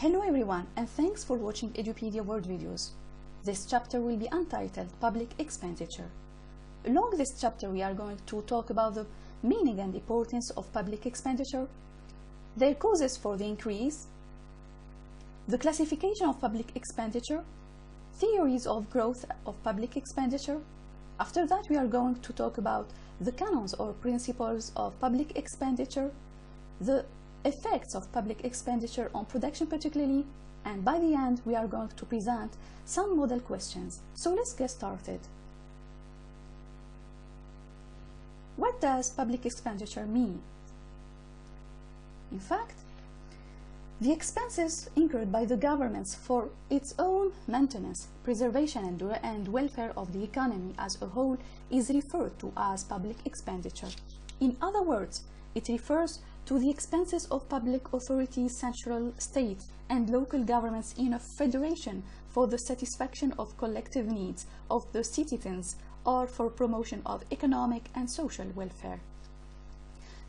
Hello everyone, and thanks for watching Edupedia World videos. This chapter will be untitled Public Expenditure. Along this chapter we are going to talk about the meaning and importance of public expenditure, their causes for the increase, the classification of public expenditure, theories of growth of public expenditure. After that we are going to talk about the canons or principles of public expenditure, the effects of public expenditure on production particularly, and by the end we are going to present some model questions. So let's get started. What does public expenditure mean? In fact, the expenses incurred by the governments for its own maintenance, preservation and welfare of the economy as a whole is referred to as public expenditure. In other words, it refers to the expenses of public authorities, central, state, and local governments in a federation for the satisfaction of collective needs of the citizens or for promotion of economic and social welfare.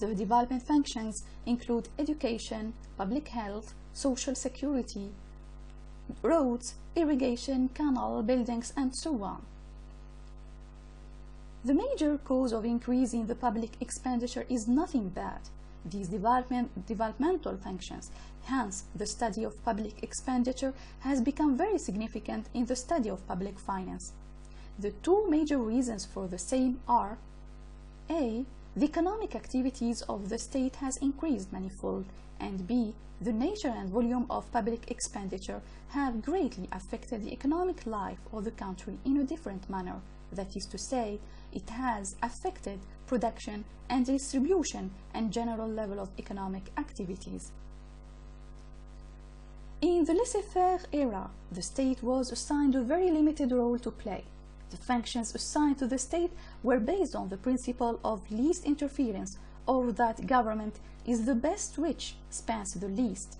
The development functions include education, public health, social security, roads, irrigation, canal, buildings, and so on. The major cause of increase in the public expenditure is nothing but these developmental functions. Hence, the study of public expenditure has become very significant in the study of public finance. The two major reasons for the same are: A. The economic activities of the state has increased manifold, and B. The nature and volume of public expenditure have greatly affected the economic life of the country in a different manner, that is to say, it has affected production and distribution and general level of economic activities. In the laissez-faire era, the state was assigned a very limited role to play. The functions assigned to the state were based on the principle of least interference, or that government is the best which spends the least.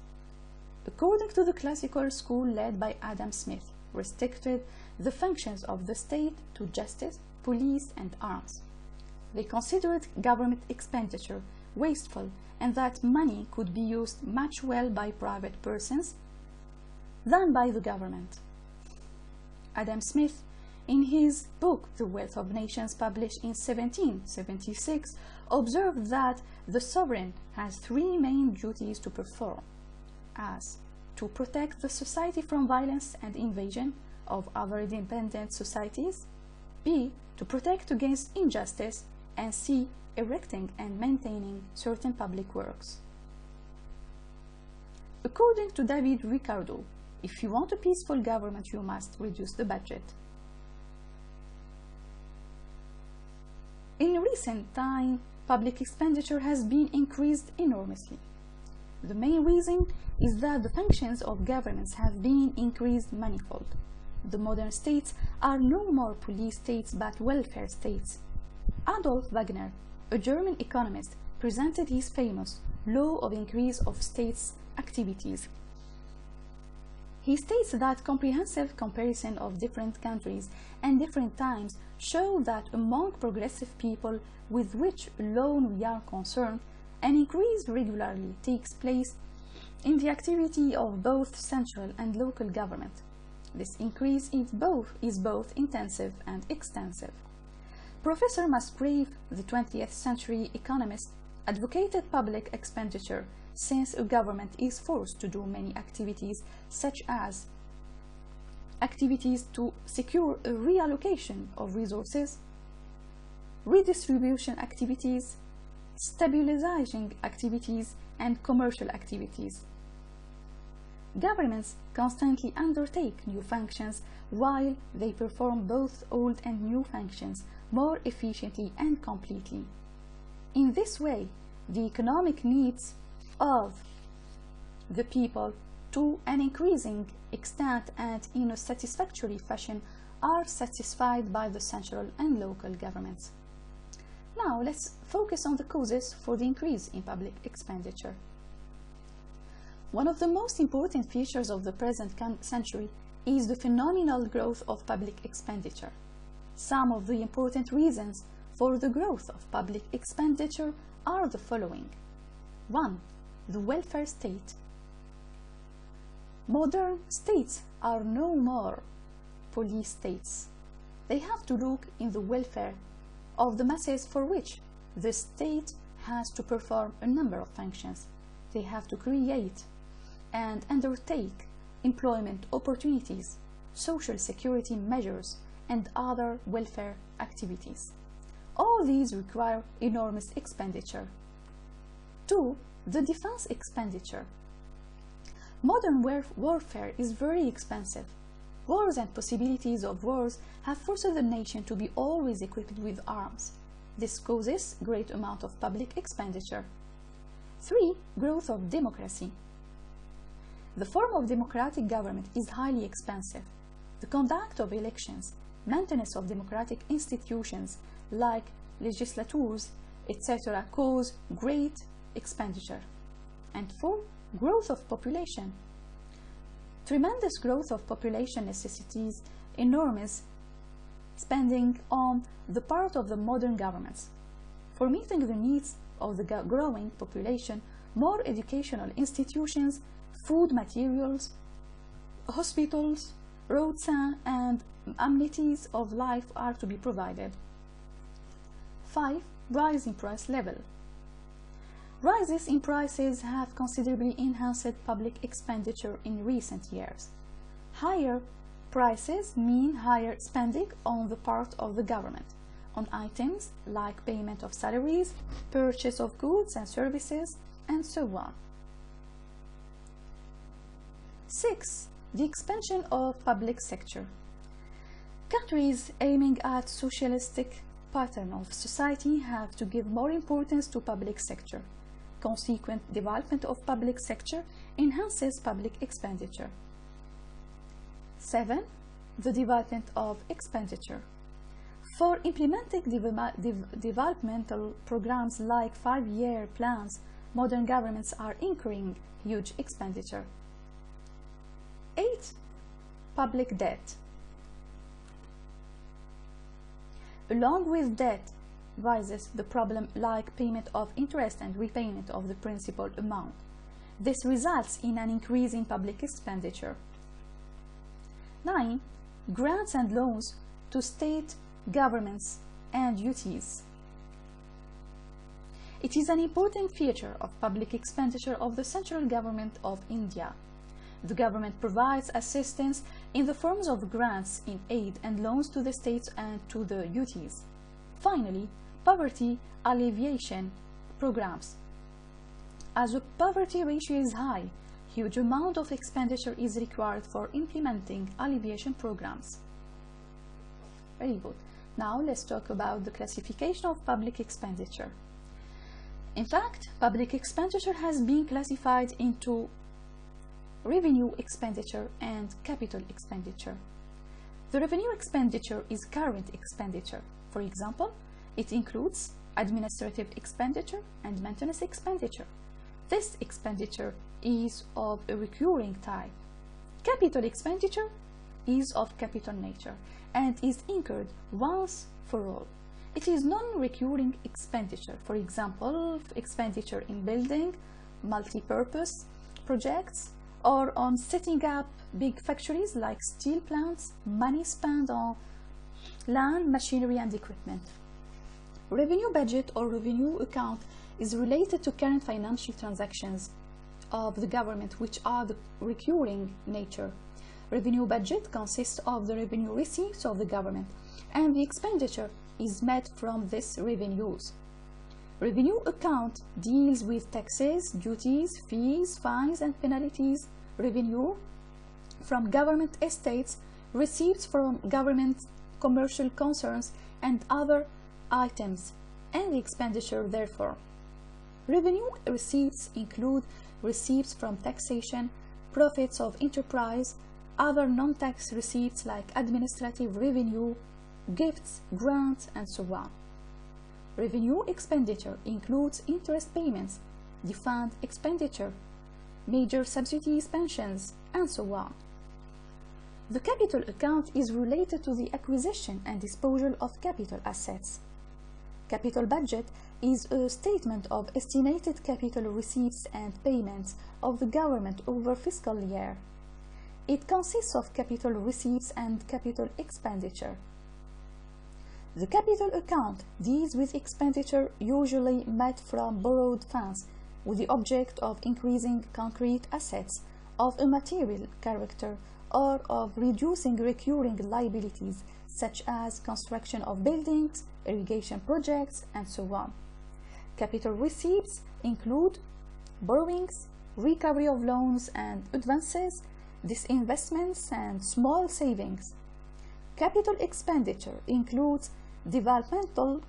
According to the classical school led by Adam Smith, restricted the functions of the state to justice, police, and arms. They considered government expenditure wasteful and that money could be used much well by private persons than by the government. Adam Smith, in his book The Wealth of Nations, published in 1776, observed that the sovereign has three main duties to perform, as to protect the society from violence and invasion of other independent societies, B. To protect against injustice, and C. Erecting and maintaining certain public works. According to David Ricardo, if you want a peaceful government, you must reduce the budget. In recent time, public expenditure has been increased enormously. The main reason is that the functions of governments have been increased manifold. The modern states are no more police states but welfare states. Adolf Wagner, a German economist, presented his famous law of increase of states' activities. He states that comprehensive comparison of different countries and different times show that among progressive people with which alone we are concerned, an increase regularly takes place in the activity of both central and local government. This increase is both intensive and extensive. Professor Musgrave, the 20th century economist, advocated public expenditure since a government is forced to do many activities, such as activities to secure a reallocation of resources, redistribution activities, stabilizing activities, and commercial activities. Governments constantly undertake new functions while they perform both old and new functions more efficiently and completely. In this way, the economic needs of the people to an increasing extent and in a satisfactory fashion are satisfied by the central and local governments. Now let's focus on the causes for the increase in public expenditure. One of the most important features of the present century is the phenomenal growth of public expenditure. Some of the important reasons for the growth of public expenditure are the following. 1. The welfare state. Modern states are no more police states. They have to look in the welfare of the masses, for which the state has to perform a number of functions. They have to create and undertake employment opportunities, social security measures, and other welfare activities. All these require enormous expenditure. 2. The defense expenditure. Modern warfare is very expensive. Wars and possibilities of wars have forced the nation to be always equipped with arms. This causes great amount of public expenditure. 3. Growth of democracy. The form of democratic government is highly expensive. The conduct of elections, maintenance of democratic institutions like legislatures, etc. cause great expenditure. And 4. Growth of population. Tremendous growth of population necessitates enormous spending on the part of the modern governments. For meeting the needs of the growing population, more educational institutions, food materials, hospitals, roads and amenities of life are to be provided. 5. Rise in price level. Rises in prices have considerably enhanced public expenditure in recent years. Higher prices mean higher spending on the part of the government, on items like payment of salaries, purchase of goods and services, and so on. 6. The expansion of public sector. Countries aiming at socialistic pattern of society have to give more importance to public sector. Consequent development of public sector enhances public expenditure. 7. The development of expenditure. For implementing developmental programs like 5-year plans, modern governments are incurring huge expenditure. 8. Public debt. Along with debt rises the problem like payment of interest and repayment of the principal amount. This results in an increase in public expenditure. 9. Grants and loans to state governments and UTs. It is an important feature of public expenditure of the central government of India. The government provides assistance in the forms of grants in aid and loans to the states and to the UTs. Finally, poverty alleviation programs. As the poverty ratio is high, huge amount of expenditure is required for implementing alleviation programs. Very good. Now let's talk about the classification of public expenditure. In fact, public expenditure has been classified into revenue expenditure and capital expenditure. The revenue expenditure is current expenditure. For example, it includes administrative expenditure and maintenance expenditure. This expenditure is of a recurring type. Capital expenditure is of capital nature and is incurred once for all. It is non-recurring expenditure. For example, expenditure in building, multi-purpose projects, or on setting up big factories like steel plants, money spent on land, machinery, and equipment. Revenue budget or revenue account is related to current financial transactions of the government, which are the recurring nature. Revenue budget consists of the revenue receipts of the government, and the expenditure is met from these revenues. Revenue account deals with taxes, duties, fees, fines, and penalties, revenue from government estates, receipts from government commercial concerns, and other items, and the expenditure therefore. Revenue receipts include receipts from taxation, profits of enterprise, other non-tax receipts like administrative revenue, gifts, grants, and so on. Revenue expenditure includes interest payments, defense expenditure, major subsidies, pensions, and so on. The capital account is related to the acquisition and disposal of capital assets. Capital budget is a statement of estimated capital receipts and payments of the government over fiscal year. It consists of capital receipts and capital expenditure. The capital account deals with expenditure usually met from borrowed funds with the object of increasing concrete assets of a material character or of reducing recurring liabilities such as construction of buildings, irrigation projects, and so on. Capital receipts include borrowings, recovery of loans and advances, disinvestments, and small savings. Capital expenditure includes developmental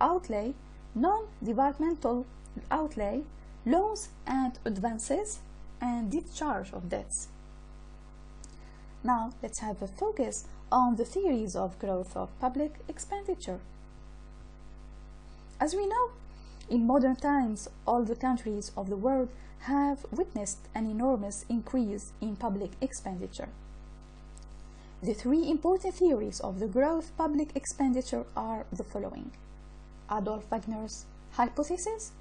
outlay, non-developmental outlay, loans and advances, and discharge of debts. Now let's have a focus on the theories of growth of public expenditure. As we know, in modern times, all the countries of the world have witnessed an enormous increase in public expenditure. The three important theories of the growth of public expenditure are the following: Adolf Wagner's hypothesis,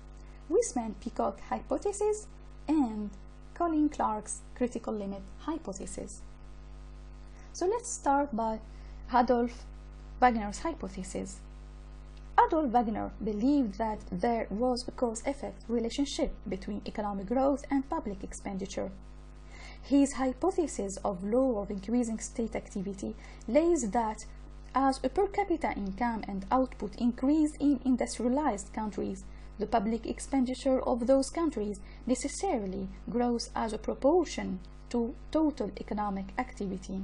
Wiseman-Peacock hypothesis, and Colin Clark's critical limit hypothesis. So let's start by Adolf Wagner's hypothesis. Adolf Wagner believed that there was a cause-effect relationship between economic growth and public expenditure. His hypothesis of law of increasing state activity lays that as a per capita income and output increased in industrialized countries, the public expenditure of those countries necessarily grows as a proportion to total economic activity.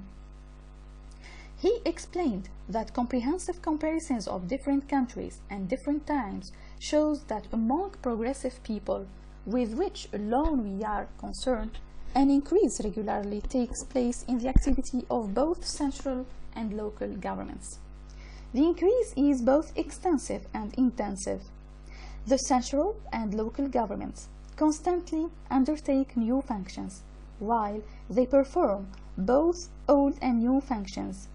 He explained that comprehensive comparisons of different countries and different times shows that among progressive people, with which alone we are concerned, an increase regularly takes place in the activity of both central and local governments. The increase is both extensive and intensive. The central and local governments constantly undertake new functions, while they perform both old and new functions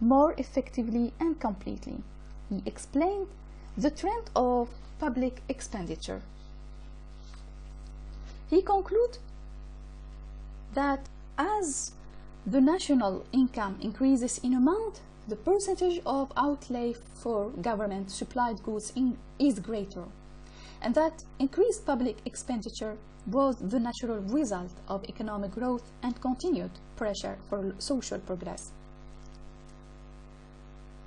more effectively and completely. He explained the trend of public expenditure. He concluded that as the national income increases in amount, the percentage of outlay for government-supplied goods is greater, and that increased public expenditure was the natural result of economic growth and continued pressure for social progress.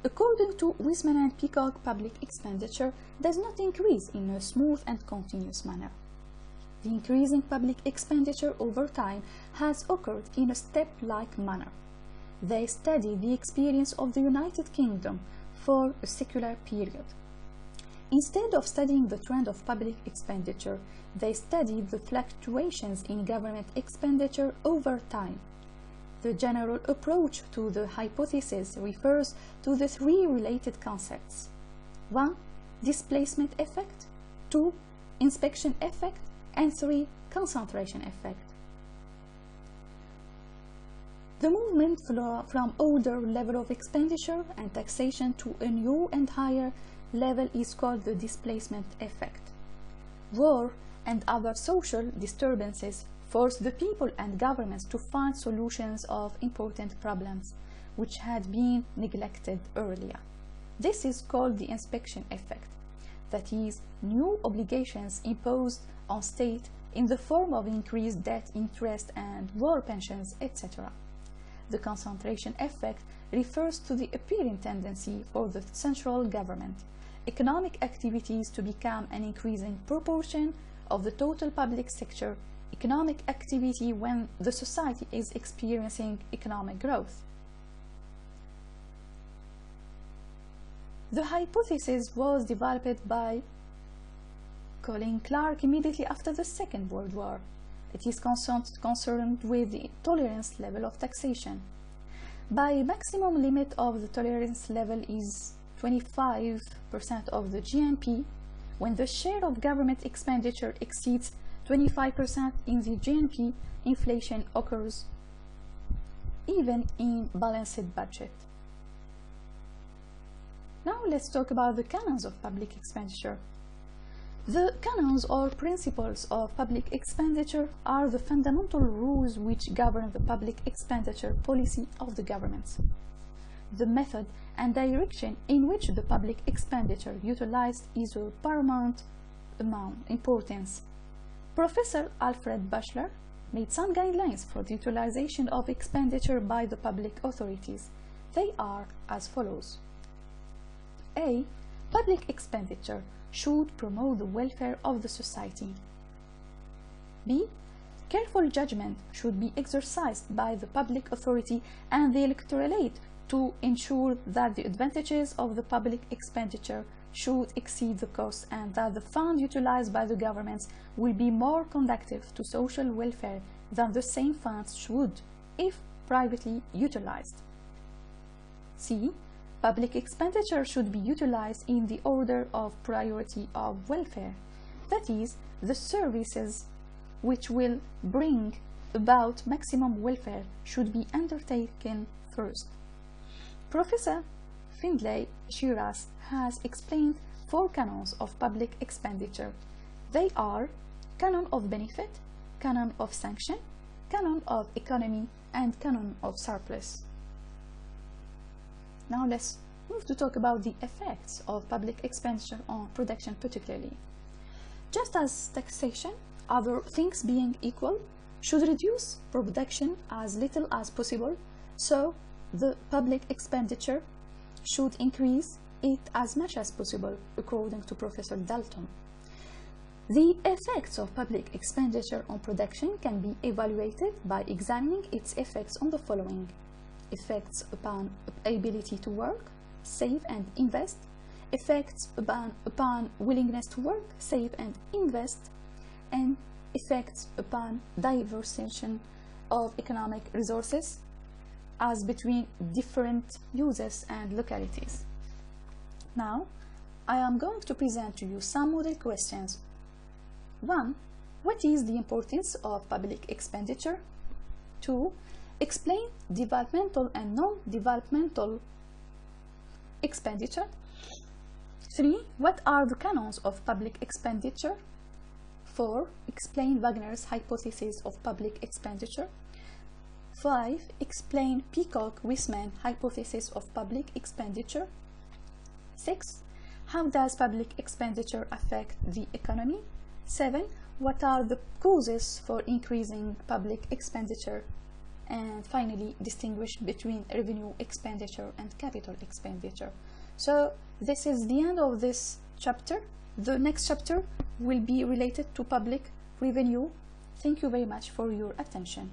According to Wiseman and Peacock, public expenditure does not increase in a smooth and continuous manner. The increase in public expenditure over time has occurred in a step-like manner. They study the experience of the United Kingdom for a secular period. Instead of studying the trend of public expenditure, they study the fluctuations in government expenditure over time. The general approach to the hypothesis refers to the three related concepts: 1. Displacement effect, 2. Inspection effect, and 3. Concentration effect. The movement from older level of expenditure and taxation to a new and higher level is called the displacement effect. War and other social disturbances forced the people and governments to find solutions of important problems which had been neglected earlier. This is called the inspection effect, that is, new obligations imposed on state in the form of increased debt, interest, and war pensions, etc. The concentration effect refers to the apparent tendency for the central government, economic activities to become an increasing proportion of the total public sector economic activity when the society is experiencing economic growth. The hypothesis was developed by Colin Clark immediately after the Second World War. It is concerned with the tolerance level of taxation. By maximum limit of the tolerance level is 25% of the GNP, when the share of government expenditure exceeds 25% in the GNP, inflation occurs even in balanced budget. Now let's talk about the canons of public expenditure. The canons or principles of public expenditure are the fundamental rules which govern the public expenditure policy of the government. The method and direction in which the public expenditure utilized is of paramount importance. Professor Alfred Bastable made some guidelines for the utilization of expenditure by the public authorities. They are as follows. A. Public expenditure should promote the welfare of the society. B. Careful judgment should be exercised by the public authority and the electorate to ensure that the advantages of the public expenditure should exceed the costs and that the fund utilized by the governments will be more conducive to social welfare than the same funds would if privately utilized. C. Public expenditure should be utilized in the order of priority of welfare, that is, the services which will bring about maximum welfare should be undertaken first. Professor Findlay Shirras has explained four canons of public expenditure. They are canon of benefit, canon of sanction, canon of economy, and canon of surplus. Now let's move to talk about the effects of public expenditure on production particularly. Just as taxation, other things being equal, should reduce production as little as possible, so the public expenditure should increase it as much as possible, according to Professor Dalton. The effects of public expenditure on production can be evaluated by examining its effects on the following: effects upon ability to work, save and invest, effects upon willingness to work, save and invest, and effects upon diversification of economic resources as between different uses and localities. Now, I am going to present to you some model questions. 1. What is the importance of public expenditure? 2. Explain developmental and non-developmental expenditure. 3. What are the canons of public expenditure? 4. Explain Wagner's hypothesis of public expenditure. 5. Explain Peacock-Wiseman hypothesis of public expenditure. 6. How does public expenditure affect the economy? 7. What are the causes for increasing public expenditure? And finally, distinguish between revenue expenditure and capital expenditure. So this is the end of this chapter. The next chapter will be related to public revenue. Thank you very much for your attention.